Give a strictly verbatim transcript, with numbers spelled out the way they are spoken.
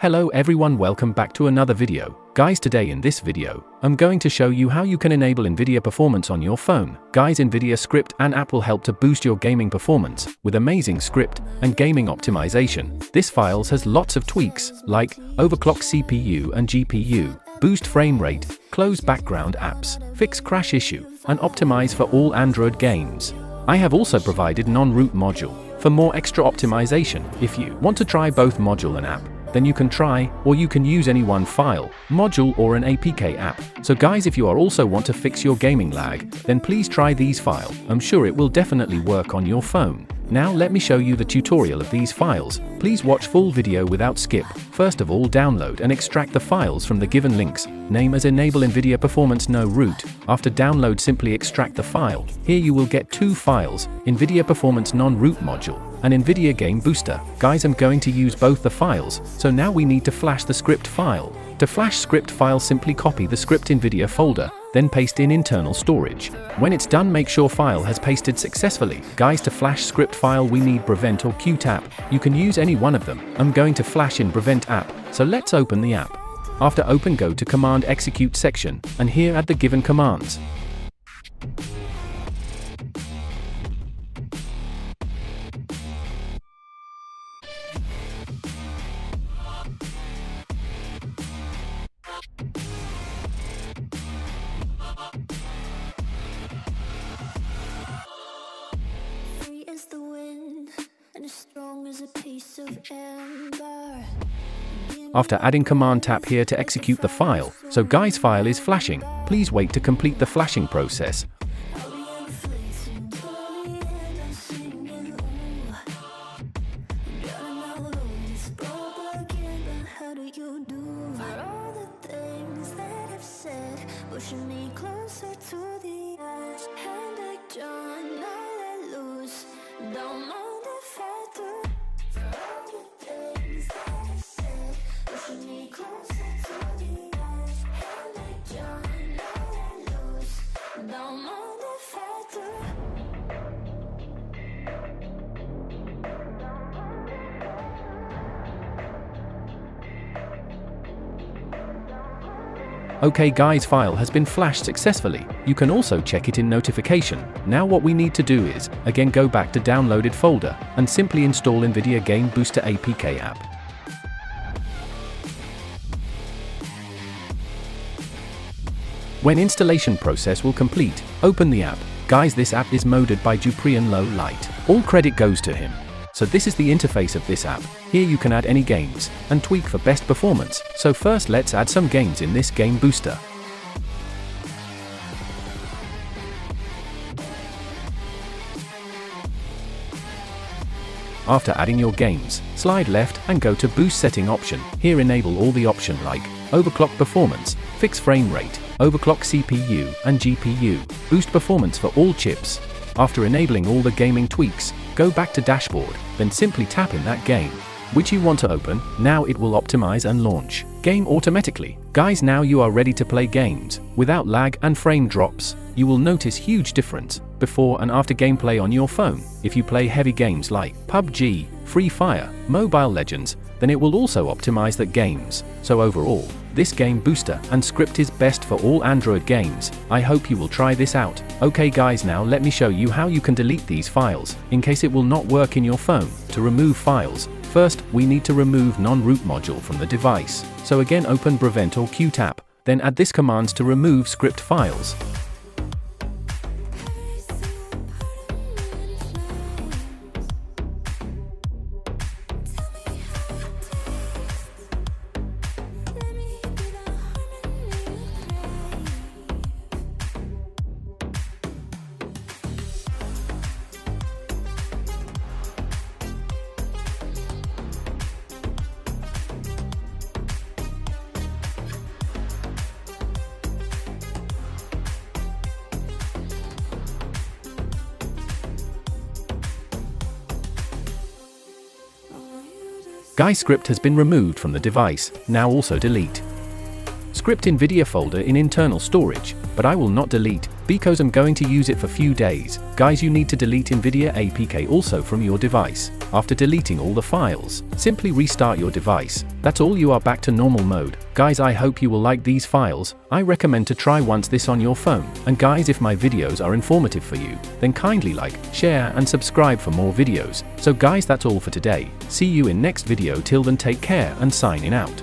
Hello everyone, welcome back to another video. Guys, today in this video, I'm going to show you how you can enable NVIDIA performance on your phone. Guys, NVIDIA Script and app will help to boost your gaming performance with amazing script and gaming optimization. This files has lots of tweaks, like overclock C P U and G P U, boost frame rate, close background apps, fix crash issue, and optimize for all Android games. I have also provided an on-route module for more extra optimization. If you want to try both module and app, then you can try, or you can use any one file, module or an A P K app. So guys, if you are also want to fix your gaming lag, then please try these file. I'm sure it will definitely work on your phone. Now let me show you the tutorial of these files. Please watch full video without skip. First of all, download and extract the files from the given links. Name as Enable NVIDIA Performance No Root. After download, simply extract the file. Here you will get two files, NVIDIA Performance Non-Root Module and NVIDIA Game Booster. Guys, I'm going to use both the files, so now we need to flash the script file. To flash script file, simply copy the script NVIDIA folder, then paste in internal storage. When it's done, make sure file has pasted successfully. Guys, to flash script file we need Brevent or Qtap. You can use any one of them. I'm going to flash in Brevent app, so let's open the app. After open, go to command execute section, and here add the given commands. After adding command, tap here to execute the file. So guys, file is flashing. Please wait to complete the flashing process. Okay guys, file has been flashed successfully. You can also check it in notification. Now what we need to do is, again go back to downloaded folder, and simply install NVIDIA Game Booster A P K app. When installation process will complete, open the app. Guys, this app is modded by Duprian Low Light. All credit goes to him. So this is the interface of this app. Here you can add any games and tweak for best performance. So first let's add some games in this game booster. After adding your games, slide left and go to boost setting option. Here enable all the option like overclock performance, fix frame rate, overclock C P U and G P U, boost performance for all chips. After enabling all the gaming tweaks, go back to dashboard, then simply tap in that game which you want to open. Now it will optimize and launch game automatically. Guys, now you are ready to play games without lag and frame drops. You will notice huge difference before and after gameplay on your phone. If you play heavy games like P U B G, Free Fire, Mobile Legends, then it will also optimize the games. So overall, this game booster and script is best for all Android games. I hope you will try this out. Okay guys, now let me show you how you can delete these files, in case it will not work in your phone. To remove files, first, we need to remove non-root module from the device. So again open Brevent or Qtap, then add this commands to remove script files. Guys, script has been removed from the device. Now also delete script NVIDIA folder in internal storage, but I will not delete. because I'm going to use it for few days. Guys, you need to delete NVIDIA A P K also from your device. After deleting all the files, simply restart your device. That's all, you are back to normal mode. Guys, I hope you will like these files. I recommend to try once this on your phone. And guys, if my videos are informative for you, then kindly like, share and subscribe for more videos. So guys, that's all for today. See you in next video. Till then, take care and signing out.